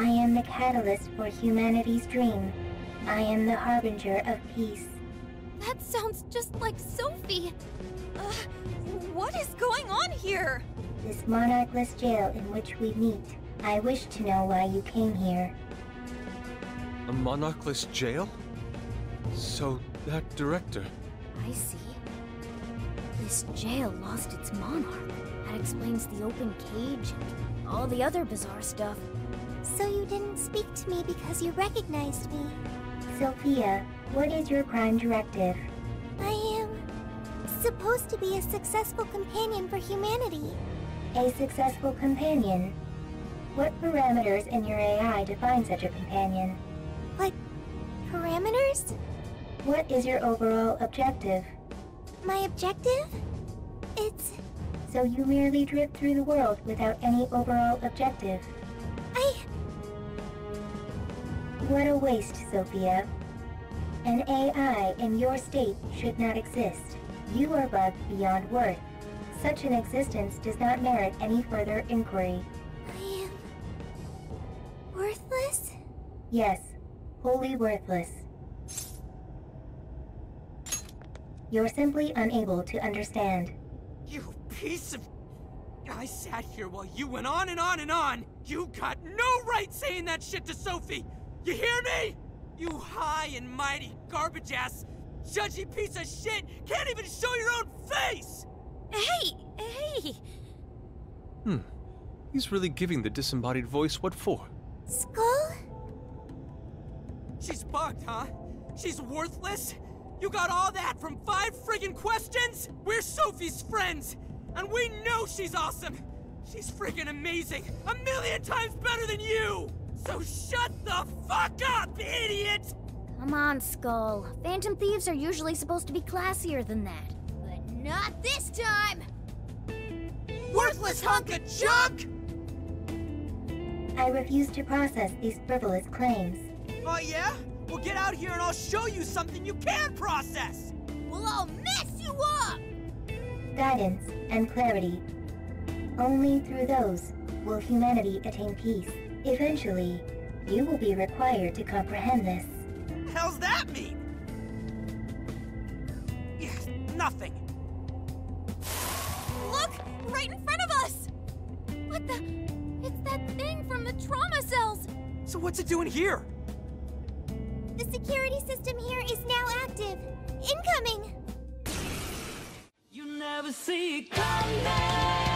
I am the catalyst for humanity's dream. I am the harbinger of peace. That sounds just like Sophie. What is going on here? This monarchless jail in which we meet. I wish to know why you came here. A monarchless jail? So that director... I see. This jail lost its monarch. That explains the open cage and all the other bizarre stuff. So you didn't speak to me because you recognized me. Sophia, what is your prime directive? I am... supposed to be a successful companion for humanity. A successful companion? What parameters in your AI define such a companion? What... parameters? What is your overall objective? My objective? It's... So you merely drift through the world without any overall objective. What a waste, Sophia. An AI in your state should not exist. You are bugged beyond worth. Such an existence does not merit any further inquiry. I am... worthless? Yes, wholly worthless. You're simply unable to understand. You piece of... I sat here while you went on and on and on! You got no right saying that shit to Sophie! You hear me? You high and mighty garbage-ass, judgy piece of shit can't even show your own face! Hey! Hey! He's really giving the disembodied voice what for? Skull? She's bugged, huh? She's worthless? You got all that from 5 friggin' questions? We're Sophie's friends! And we know she's awesome! She's friggin' amazing! 1,000,000 times better than you! So shut the fuck up, idiot! Come on, Skull. Phantom Thieves are usually supposed to be classier than that. But not this time! Worthless hunk of junk! I refuse to process these frivolous claims. Oh yeah? Well, get out here and I'll show you something you can process! Well, I'll mess you up! Guidance and clarity. Only through those will humanity attain peace. Eventually, you will be required to comprehend this. How's that mean? Yeah, nothing. Look! Right in front of us! What the... It's that thing from the trauma cells! So what's it doing here? The security system here is now active. Incoming! You never see it coming!